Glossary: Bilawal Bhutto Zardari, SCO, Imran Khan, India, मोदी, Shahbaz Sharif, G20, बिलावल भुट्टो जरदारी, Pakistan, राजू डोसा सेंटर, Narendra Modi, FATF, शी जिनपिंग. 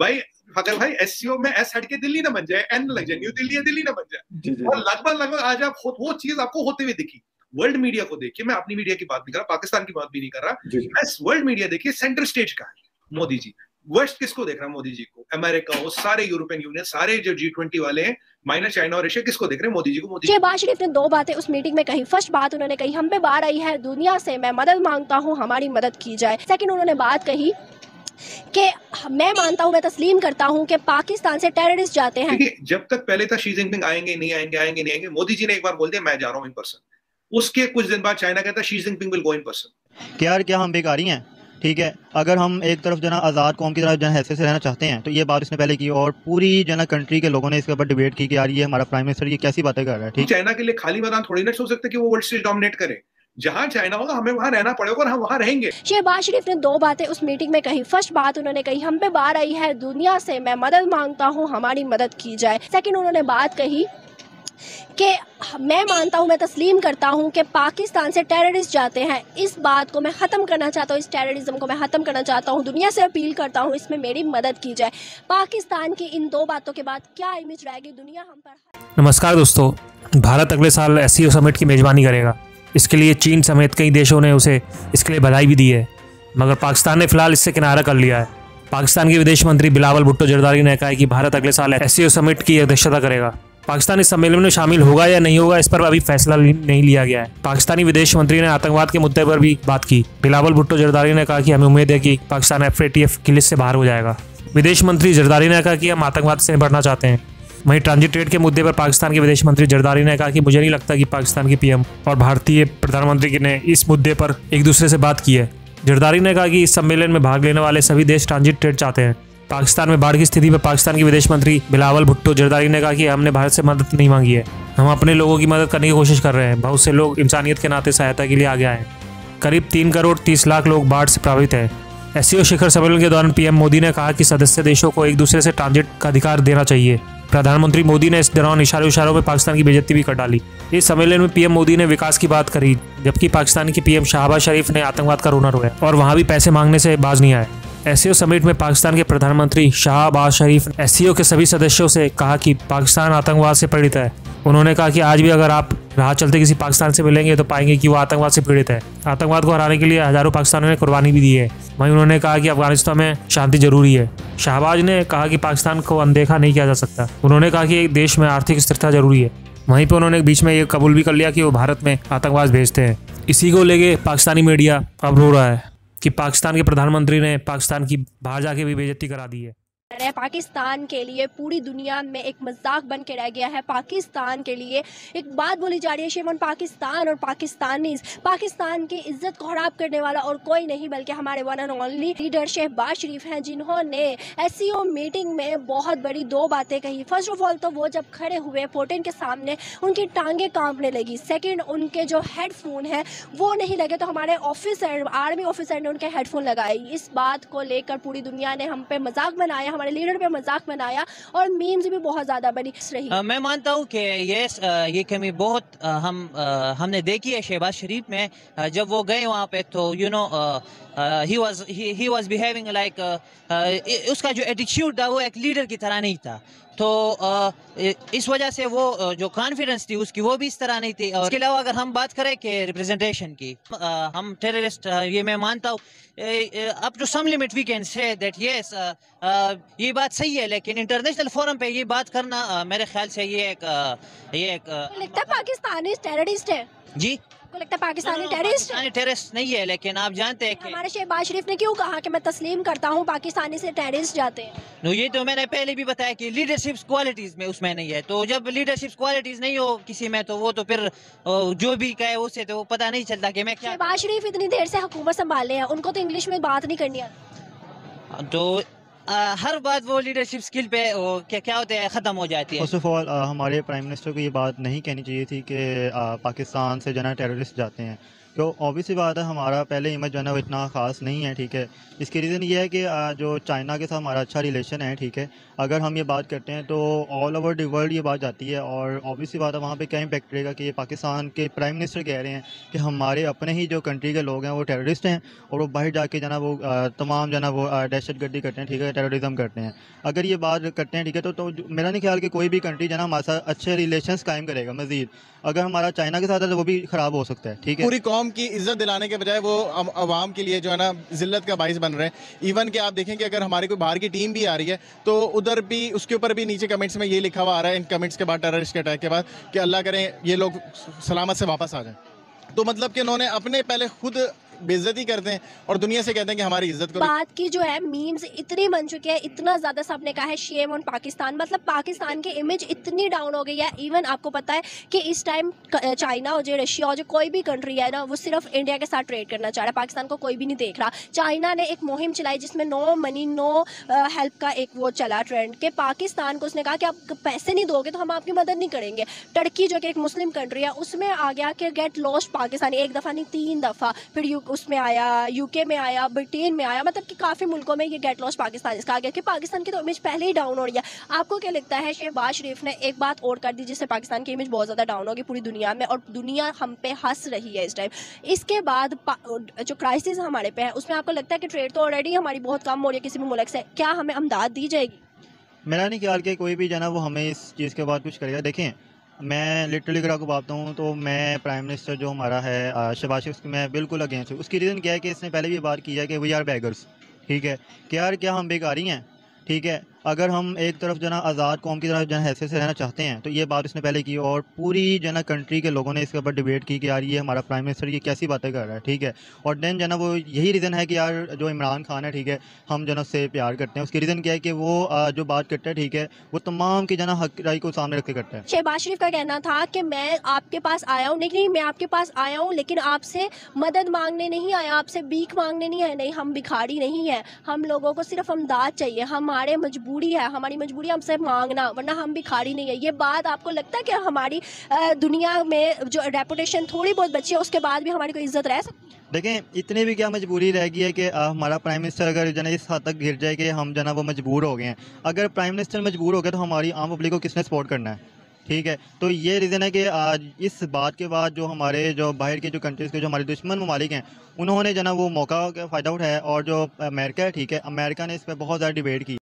भाई अगर भाई एससीओ में एस हट के दिल्ली ना बन जाए, एन लग जाए, न्यू दिल्ली है दिल्ली ना बन जाए। और लगभग आज आप वो चीज आपको होते हुए दिखी। वर्ल्ड मीडिया को देखिए, मैं अपनी मीडिया की बात नहीं कर रहा, पाकिस्तान की बात भी नहीं कर रहा, मैं वर्ल्ड मीडिया देखिए सेंटर स्टेज का है मोदी जी। वेस्ट किसको देख रहा है? मोदी जी को। अमेरिका हो, सारे यूरोपियन यूनियन, सारे जो G20 वाले हैं, माइनस चाइना और रशिया, किसको देख रहे हैं? मोदी जी को। मोदी शहबाज शरीफ ने दो बातें उस मीटिंग में कही। फर्स्ट बात उन्होंने कही, हम पे बाढ़ आई है दुनिया से, मैं मदद मांगता हूँ, हमारी मदद की जाए। सेकेंड उन्होंने बात कही कि मैं मानता हूँ, मैं तस्लीम करता हूँ कि पाकिस्तान से टेररिस्ट जाते हैं। जब तक पहले था शी जिनपिंग आएंगे नहीं आएंगे आएंगे नहीं आएंगे, मोदी जी ने एक बार बोल दिया मैं जा रहा हूँ इन पर्सन। उसके कुछ दिन बाद चाइना कहता है शी जिनपिंग will go in person. क्या हम बेकारी हैं? ठीक है, अगर हम एक तरफ जो ना आज़ाद कौम की तरह जो हैसियत से रहना चाहते हैं, तो ये बात उसने पहले की और पूरी जो ना कंट्री के लोगों ने इसके ऊपर डिबेट की कि यार ये हमारा प्राइम मिनिस्टर ये कैसी बातें कर रहा है। ठीक, चाइना के लिए खाली मैदान थोड़ी ना सोच सकते कि वो वर्ल्ड स्टेज डोमिनेट करे। जहाँ चाइना होगा हमें वहाँ रहना पड़ेगा और हम वहाँ रहेंगे। शहबाज शरीफ ने दो बातें उस मीटिंग में कही। फर्स्ट बात उन्होंने कही, हम पे बाढ़ आई है दुनिया से, मैं मदद मांगता हूँ, हमारी मदद की जाए। सेकेंड उन्होंने बात कही कि मैं मानता हूं, मैं तस्लीम करता हूं कि पाकिस्तान से टेररिस्ट जाते हैं। इस बात को मैं ख़त्म करना चाहता हूं, इस टेररिज्म को मैं ख़त्म करना चाहता हूं, दुनिया से अपील करता हूं, इसमें मेरी मदद की जाए। पाकिस्तान की इन दो बातों के बाद क्या इमेज रहेगी दुनिया हम पर? नमस्कार दोस्तों, भारत अगले साल SCO समिट की मेज़बानी करेगा। इसके लिए चीन समेत कई देशों ने उसे इसके लिए बधाई भी दी है, मगर पाकिस्तान ने फिलहाल इससे किनारा कर लिया है। पाकिस्तान के विदेश मंत्री बिलावल भुट्टो जरदारी ने कहा कि भारत अगले साल SCO समिट की अध्यक्षता करेगा। पाकिस्तान इस सम्मेलन में शामिल होगा या नहीं होगा, इस पर अभी फैसला नहीं लिया गया है। पाकिस्तानी विदेश मंत्री ने आतंकवाद के मुद्दे पर भी बात की। बिलावल भुट्टो जरदारी ने कहा कि हमें उम्मीद है कि पाकिस्तान FATF की लिस्ट से बाहर हो जाएगा। विदेश मंत्री जरदारी ने कहा कि हम आतंकवाद से निपटना चाहते हैं। वहीं ट्रांजिट रेट के मुद्दे पर पाकिस्तान के विदेश मंत्री जरदारी ने कहा कि मुझे नहीं लगता कि पाकिस्तान की PM और भारतीय प्रधानमंत्री ने इस मुद्दे पर एक दूसरे से बात की है। जरदारी ने कहा कि इस सम्मेलन में भाग लेने वाले सभी देश ट्रांजिट रेट चाहते हैं। पाकिस्तान में बाढ़ की स्थिति पर पाकिस्तान के विदेश मंत्री बिलावल भुट्टो जरदारी ने कहा कि हमने भारत से मदद नहीं मांगी है, हम अपने लोगों की मदद करने की कोशिश कर रहे हैं। बहुत से लोग इंसानियत के नाते सहायता के लिए आगे आए। करीब 3 करोड़ 30 लाख लोग बाढ़ से प्रभावित हैं। SCO शिखर सम्मेलन के दौरान PM मोदी ने कहा कि सदस्य देशों को एक दूसरे से ट्रांजिट का अधिकार देना चाहिए। प्रधानमंत्री मोदी ने इस दौरान इशारों में पाकिस्तान की बेइज्जती भी कर डाली। इस सम्मेलन में PM मोदी ने विकास की बात करी, जबकि पाकिस्तान की PM शहबाज शरीफ ने आतंकवाद का रोना रोया और वहाँ भी पैसे मांगने से बाज नहीं आए। SCO समिट में पाकिस्तान के प्रधानमंत्री शाहबाज शरीफ SCO के सभी सदस्यों से कहा कि पाकिस्तान आतंकवाद से पीड़ित है। उन्होंने कहा कि आज भी अगर आप राह चलते किसी पाकिस्तान से मिलेंगे तो पाएंगे कि वो आतंकवाद से पीड़ित है। आतंकवाद को हराने के लिए हजारों पाकिस्तानियों ने कुर्बानी भी दी है। वहीं उन्होंने कहा कि अफगानिस्तान में शांति जरूरी है। शाहबाज ने कहा कि पाकिस्तान को अनदेखा नहीं किया जा सकता। उन्होंने कहा कि एक देश में आर्थिक स्थिरता जरूरी है। वहीं पर उन्होंने बीच में ये कबूल भी कर लिया कि वो भारत में आतंकवाद भेजते हैं। इसी को लेके पाकिस्तानी मीडिया अब रो रहा है कि पाकिस्तान के प्रधानमंत्री ने पाकिस्तान की बाहर जाके भी बेइज्जती करा दी है। पाकिस्तान के लिए पूरी दुनिया में एक मजाक बन के रह गया है। पाकिस्तान के लिए एक बात बोली जा रही है, शेम ऑन पाकिस्तान और पाकिस्तानीज। पाकिस्तान की इज्जत को खराब करने वाला और कोई नहीं बल्कि हमारे one and only leader Shahbaz Sharif हैं, जिन्होंने SCO मीटिंग में बहुत बड़ी दो बातें कही। फर्स्ट ऑफ ऑल तो वो जब खड़े हुए पोर्टिन के सामने, उनकी टांगें कांपने लगी। सेकेंड, उनके जो हेडफोन है वो नहीं लगे, तो हमारे ऑफिसर, आर्मी ऑफिसर ने उनके हेडफोन लगाए। इस बात को लेकर पूरी दुनिया ने हम पे मजाक बनाया, हमारे लीडर पे मजाक बनाया और मीम्स भी बहुत ज्यादा बनी रही। मैं मानता हूँ कि ये कमी बहुत हमने देखी है शहबाज शरीफ में। जब वो गए वहाँ पे तो you know he was behaving like उसका जो एटीट्यूड था वो एक लीडर की तरह नहीं था। तो इस वजह से वो जो कॉन्फिडेंस थी उसकी वो भी इस तरह नहीं थी। और इसके अलावा अगर हम बात करें कि रिप्रेजेंटेशन की, हम टेररिस्ट ये मैं मानता हूँ up to some limit we can say that yes, ये बात सही है, लेकिन इंटरनेशनल फोरम पे ये बात करना मेरे ख्याल से ये एक लगता है पाकिस्तानी टेररिस्ट है जी। को लगता है पाकिस्तानी टेररिस्ट नहीं है, लेकिन आप जानते हैं कि हमारे शहबाज शरीफ ने क्यों कहा कि मैं तस्लीम करता हूँ पाकिस्तानी से टेररिस्ट जाते हैं। नो, ये तो मैंने पहले भी बताया कि लीडरशिप क्वालिटीज में उसमें नहीं है। तो जब लीडरशिप क्वालिटीज नहीं हो किसी में, तो वो तो फिर जो भी कहे उससे तो वो पता नहीं चलता कि मैं क्या। शहबाज शरीफ इतनी देर से हुकूमत संभाले हैं, उनको तो इंग्लिश में बात नहीं करनी आती। तो हर बात वो लीडरशिप स्किल पे क्या होता है, ख़त्म हो जाती है। फर्स्ट ऑफ ऑल हमारे प्राइम मिनिस्टर को ये बात नहीं कहनी चाहिए थी कि पाकिस्तान से जना टेररिस्ट जाते हैं। तो ऑब्वियसली बात है हमारा पहले इमेज जो है ना वो इतना ख़ास नहीं है, ठीक है। इसकी रीज़न ये है कि जो चाइना के साथ हमारा अच्छा रिलेशन है, ठीक है, अगर हम ये बात करते हैं तो ऑल ओवर द वर्ल्ड ये बात जाती है और ऑब्वियसली बात है वहाँ पे क्या इम्पैक्ट रहेगा कि ये पाकिस्तान के प्राइम मिनिस्टर कह रहे हैं कि हमारे अपने ही जो कंट्री के लोग हैं वो टेररिस्ट हैं और वो बाहर जाके जाना वो तमाम जाना वो दहशतगर्दी करते हैं, ठीक है, टेररिज्म करते हैं। अगर ये बात करते हैं, ठीक है, तो मेरा नहीं ख्याल कि कोई भी कंट्री जाना हमारे साथ अच्छे रिलेशन कायम करेगा। मजीद अगर हमारा चाइना के साथ है तो वो भी ख़राब हो सकता है, ठीक है। पूरी कौम की इज्जत दिलाने के बजाय वो आवाम के लिए जो है ना जिल्लत का बाइस बन रहे हैं। इवन कि आप देखें कि अगर हमारी कोई बाहर की टीम भी आ रही है तो उधर भी उसके ऊपर भी नीचे कमेंट्स में ये लिखा हुआ आ रहा है इन कमेंट्स के बाद टेररिस्ट के अटैक के बाद कि अल्लाह करें ये लोग सलामत से वापस आ जाएं। तो मतलब कि उन्होंने अपने पहले खुद बेइज्जती करते हैं और दुनिया से कहते हैं कि हमारी इज्जत को बात की जो है मीम्स इतनी बन चुके हैं, इतना ज़्यादा सबने कहा है शेम ऑन पाकिस्तान, मतलब पाकिस्तान की इमेज इतनी डाउन हो गई है। इवन आपको पता है कि इस टाइम चाइना हो जाए रशिया हो जाए कोई भी कंट्री है ना वो सिर्फ इंडिया के साथ ट्रेड करना चाह रहा है, पाकिस्तान को कोई भी नहीं देख रहा। चाइना ने एक मुहिम चलाई जिसमें नो मनी नो हेल्प का एक वो चला ट्रेंड के पाकिस्तान को उसने कहा कि आप पैसे नहीं दोगे तो हम आपकी मदद नहीं करेंगे। टर्की जो कि एक मुस्लिम कंट्री है उसमें आ गया कि गेट लॉस्ट पाकिस्तान, एक दफ़ा नहीं 3 दफ़ा, फिर उसमें आया यूके में आया ब्रिटेन में आया, मतलब कि काफ़ी मुल्कों में ये गेट लॉस्ट पाकिस्तान इसका आ गया कि पाकिस्तान की तो इमेज पहले ही डाउन हो रही है। आपको क्या लगता है शहबाज शरीफ ने एक बात और कर दी जिससे पाकिस्तान की इमेज बहुत ज़्यादा डाउन होगी पूरी दुनिया में और दुनिया हम पे हंस रही है इस टाइम। इसके बाद जो क्राइसिस हमारे पे है उसमें आपको लगता है कि ट्रेड तो ऑलरेडी हमारी बहुत कम हो रही है किसी भी मुल्क से, क्या हमें इमदाद दी जाएगी? मेरा नहीं ख्याल कि कोई भी जाना वो हमें इस चीज़ के बाद कुछ करेगा। देखें मैं लिटरली अगर आपको बात हूँ तो मैं प्राइम मिनिस्टर जो हमारा है शहबाज शरीफ मैं बिल्कुल अगेंस्ट हूँ। उसकी रीज़न क्या है कि इसने पहले भी बात की है कि वी आर बैगर्स, ठीक है, कि यार क्या हम बेकारी हैं, ठीक है। अगर हम एक तरफ जो ना आज़ाद कौम की तरफ जो हैसियत से रहना चाहते हैं तो ये बात उसने पहले की और पूरी जो ना कंट्री के लोगों ने इसके ऊपर डिबेट की कि यार ये हमारा प्राइम मिनिस्टर ये कैसी बातें कर रहा है, ठीक है। और देन जो ना वो यही रीज़न है कि यार जो इमरान खान है, ठीक है, हम जो ना उससे प्यार करते हैं। उसकी रीज़न क्या है कि वो जो बात करता है, ठीक है, वो तमाम की जो ना हक राय को सामने रखते करता है। शहबाज शरीफ का कहना था कि मैं आपके पास आया हूँ, नहीं मैं आपके पास आया हूँ लेकिन आपसे मदद मांगने नहीं आया, आपसे भीख मांगने नहीं आया, नहीं हम भिखारी नहीं है, हम लोगों को सिर्फ इमदाद चाहिए, हमारे मजबूरी है, हमारी मजबूरी हमसे मांगना वरना हम भिखारी नहीं है। ये बात आपको लगता है कि हमारी दुनिया में जो रेपुटेशन थोड़ी बहुत बची है उसके बाद भी हमारी कोई इज्जत रह सकती है? देखें इतनी भी क्या मजबूरी रह गई है कि हमारा प्राइम मिनिस्टर अगर जना इस हद तक गिर जाए कि हम जना वो मजबूर हो गए हैं। अगर प्राइम मिनिस्टर मजबूर हो गए तो हमारी आम पब्लिक को किसने सपोर्ट करना है, ठीक है। तो ये रीज़न है कि आज इस बात के बाद जो हमारे जो बाहर के जो कंट्रीज़ के जो हमारे दुश्मन ममालिक हैं उन्होंने जना वो मौका का फ़ायदा उठाया और जो अमेरिका है, ठीक है, अमेरिका ने इस पर बहुत ज़्यादा डिबेट की।